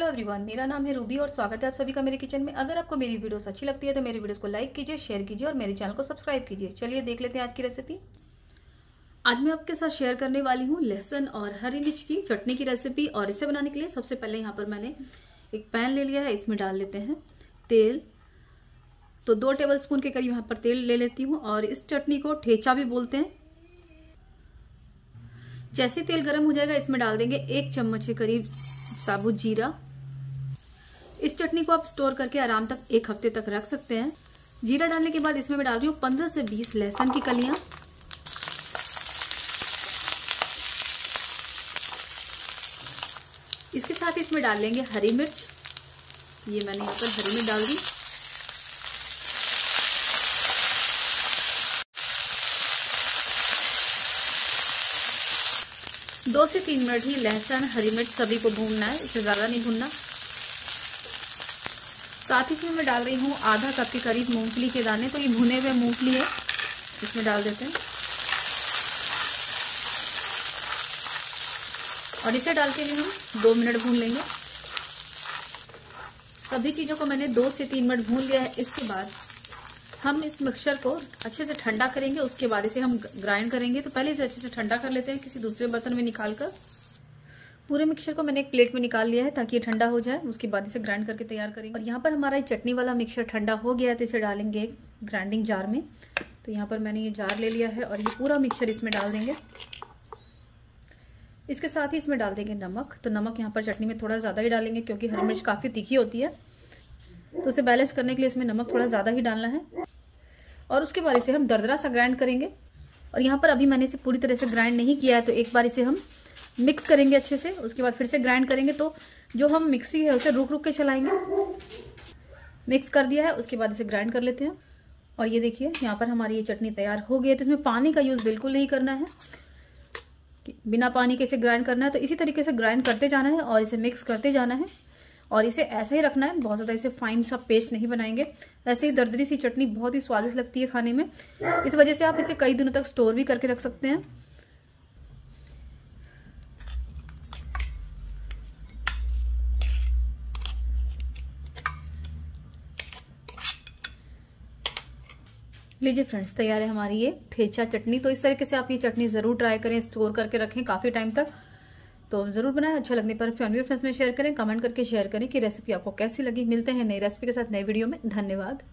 Hello everyone, मेरा नाम है रूबी और स्वागत है आप सभी का मेरे किचन में। अगर आपको मेरी वीडियोस अच्छी लगती है तो मेरे वीडियोस को लाइक कीजिए, शेयर कीजिए और मेरे चैनल को सब्सक्राइब कीजिए। चलिए देख लेते हैं आज की रेसिपी। आज मैं आपके साथ शेयर करने वाली हूँ लहसुन और हरी मिर्च की चटनी की रेसिपी। और इसे बनाने के लिए सबसे पहले यहाँ पर मैंने एक पैन ले लिया है, इसमें डाल लेते हैं तेल। तो 2 टेबल स्पून के करीब यहाँ पर तेल ले लेती हूँ। और इस चटनी को ठेचा भी बोलते हैं। जैसे तेल गर्म हो जाएगा इसमें डाल देंगे 1 चम्मच के करीब साबुत जीरा। इस चटनी को आप स्टोर करके आराम तक 1 हफ्ते तक रख सकते हैं। जीरा डालने के बाद इसमें मैं डाल रही हूँ 15 से 20 लहसुन की कलियाँ। इसके साथ इसमें डाल लेंगे हरी मिर्च। ये मैंने यहाँ पर हरी मिर्च डाल दी। दो से 3 मिनट ही लहसुन हरी मिर्च सभी को भूनना है, इसे ज़्यादा नहीं भूनना। साथ ही इसमें मैं डाल रही हूँ आधा कप के करीब मूंगफली के दाने। तो ये भुने हुए मूंगफली है, इसमें डाल देते हैं। और इसे डाल के भी हम 2 मिनट भून लेंगे। सभी चीज़ों को मैंने 2 से 3 मिनट भून लिया है। इसके बाद हम इस मिक्सचर को अच्छे से ठंडा करेंगे, उसके बाद इसे हम ग्राइंड करेंगे। तो पहले इसे अच्छे से ठंडा कर लेते हैं किसी दूसरे बर्तन में निकाल कर। पूरे मिक्सचर को मैंने एक प्लेट में निकाल लिया है ताकि ये ठंडा हो जाए, उसके बाद इसे ग्राइंड करके तैयार करेंगे। और यहाँ पर हमारा चटनी वाला मिक्सचर ठंडा हो गया है, तो इसे डालेंगे ग्राइंडिंग जार में। तो यहाँ पर मैंने ये जार ले लिया है और ये पूरा मिक्सचर इसमें डाल देंगे। इसके साथ ही इसमें डाल देंगे नमक। तो नमक यहाँ पर चटनी में थोड़ा ज़्यादा ही डालेंगे क्योंकि हरी मिर्च काफ़ी तीखी होती है, तो उसे बैलेंस करने के लिए इसमें नमक थोड़ा ज़्यादा ही डालना है। और उसके बाद इसे हम दरदरा सा ग्राइंड करेंगे। और यहाँ पर अभी मैंने इसे पूरी तरह से ग्राइंड नहीं किया है, तो एक बार इसे हम मिक्स करेंगे अच्छे से, उसके बाद फिर से ग्राइंड करेंगे। तो जो हम मिक्सी है उसे रुक रुक के चलाएंगे। मिक्स कर दिया है, उसके बाद इसे ग्राइंड कर लेते हैं। और ये देखिए यहाँ पर हमारी ये चटनी तैयार हो गई है। तो इसमें पानी का यूज़ बिल्कुल नहीं करना है, बिना पानी के इसे ग्राइंड करना है। तो इसी तरीके से ग्राइंड करते जाना है और इसे मिक्स करते जाना है। और इसे ऐसे ही रखना है, बहुत ज़्यादा इसे फाइन सा पेस्ट नहीं बनाएंगे। ऐसे ही दरदरी सी चटनी बहुत ही स्वादिष्ट लगती है खाने में। इस वजह से आप इसे कई दिनों तक स्टोर भी करके रख सकते हैं। लीजिए फ्रेंड्स, तैयार है हमारी ये ठेचा चटनी। तो इस तरीके से आप ये चटनी ज़रूर ट्राई करें, स्टोर करके रखें काफ़ी टाइम तक। तो ज़रूर बनाएं। अच्छा लगने पर फैमिली फ्रेंड्स में शेयर करें, कमेंट करके शेयर करें कि रेसिपी आपको कैसी लगी। मिलते हैं नई रेसिपी के साथ नए वीडियो में। धन्यवाद।